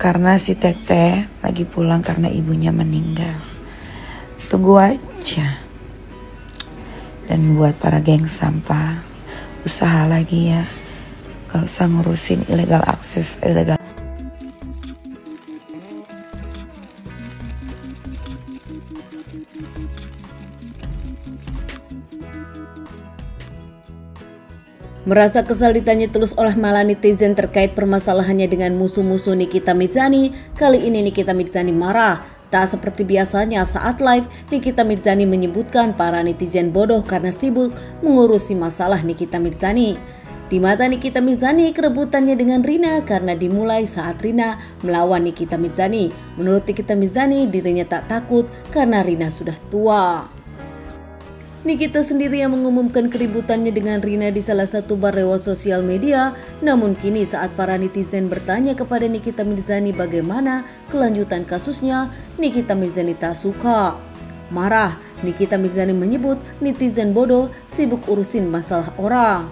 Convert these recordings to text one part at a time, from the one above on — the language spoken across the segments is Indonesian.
Karena si Teteh lagi pulang karena ibunya meninggal. Tunggu aja. Dan buat para geng sampah, usaha lagi ya. Gak usah ngurusin illegal access, illegal. Merasa kesal ditanya terus oleh malah netizen terkait permasalahannya dengan musuh-musuh Nikita Mirzani, kali ini Nikita Mirzani marah. Tak seperti biasanya saat live, Nikita Mirzani menyebutkan para netizen bodoh karena sibuk mengurusi masalah Nikita Mirzani. Di mata Nikita Mirzani, kerebutannya dengan Rina karena dimulai saat Rina melawan Nikita Mirzani. Menurut Nikita Mirzani, dirinya tak takut karena Rina sudah tua. Nikita sendiri yang mengumumkan keributannya dengan Rina di salah satu bar lewat sosial media. Namun kini saat para netizen bertanya kepada Nikita Mirzani bagaimana kelanjutan kasusnya, Nikita Mirzani tak suka. Marah, Nikita Mirzani menyebut netizen bodoh sibuk urusin masalah orang.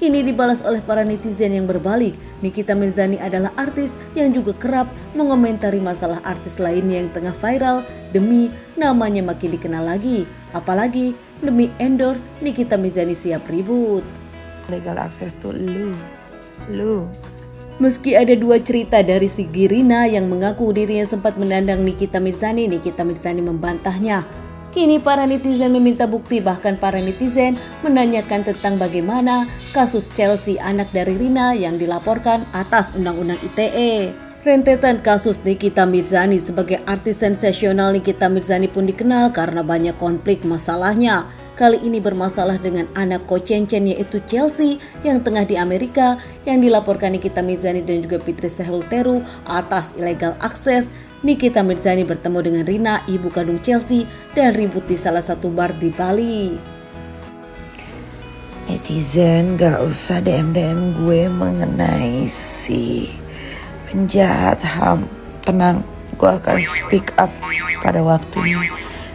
Kini dibalas oleh para netizen yang berbalik, Nikita Mirzani adalah artis yang juga kerap mengomentari masalah artis lainnya yang tengah viral demi namanya makin dikenal lagi. Apalagi demi endorse Nikita Mirzani siap ribut. Legal akses tuh lu. Meski ada dua cerita dari si Girina yang mengaku dirinya sempat menandang Nikita Mirzani membantahnya. Kini para netizen meminta bukti, bahkan para netizen menanyakan tentang bagaimana kasus Chelsea anak dari Rina yang dilaporkan atas Undang-Undang ITE. Rentetan kasus Nikita Mirzani sebagai artis sensasional, Nikita Mirzani pun dikenal karena banyak konflik masalahnya. Kali ini bermasalah dengan anak ko Cen Cen, yaitu Chelsea yang tengah di Amerika, yang dilaporkan Nikita Mirzani dan juga Fitri Salhuteru atas illegal access. Nikita Mirzani bertemu dengan Rina, ibu kandung Chelsea, dan ribut di salah satu bar di Bali. Netizen gak usah DM-DM gue mengenai si penjahat HAM. Tenang, gue akan speak up pada waktunya.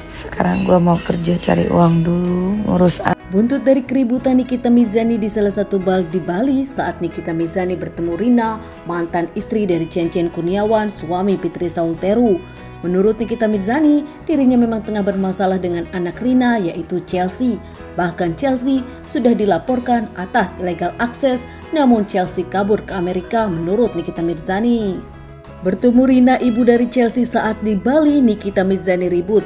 Sekarang gue mau kerja cari uang dulu, ngurus anak. Buntut dari keributan Nikita Mirzani di salah satu bar di Bali saat Nikita Mirzani bertemu Rina, mantan istri dari Cen Cen Kurniawan, suami Fitri Salhuteru. Menurut Nikita Mirzani, dirinya memang tengah bermasalah dengan anak Rina, yaitu Chelsea. Bahkan Chelsea sudah dilaporkan atas illegal access, namun Chelsea kabur ke Amerika menurut Nikita Mirzani. Bertemu Rina, ibu dari Chelsea, saat di Bali, Nikita Mirzani ribut.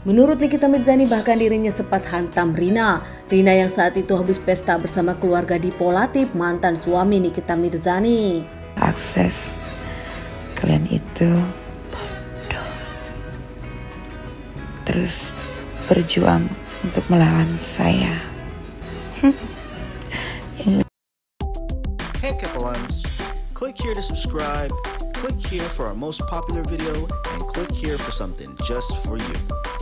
Menurut Nikita Mirzani, bahkan dirinya sempat hantam Rina. Rina yang saat itu habis pesta bersama keluarga Dipo Latif, mantan suami Nikita Mirzani. Akses, kalian itu terus berjuang untuk melawan saya. Hey everyone, click here to subscribe, click here for our most popular video, and click here for something just for you.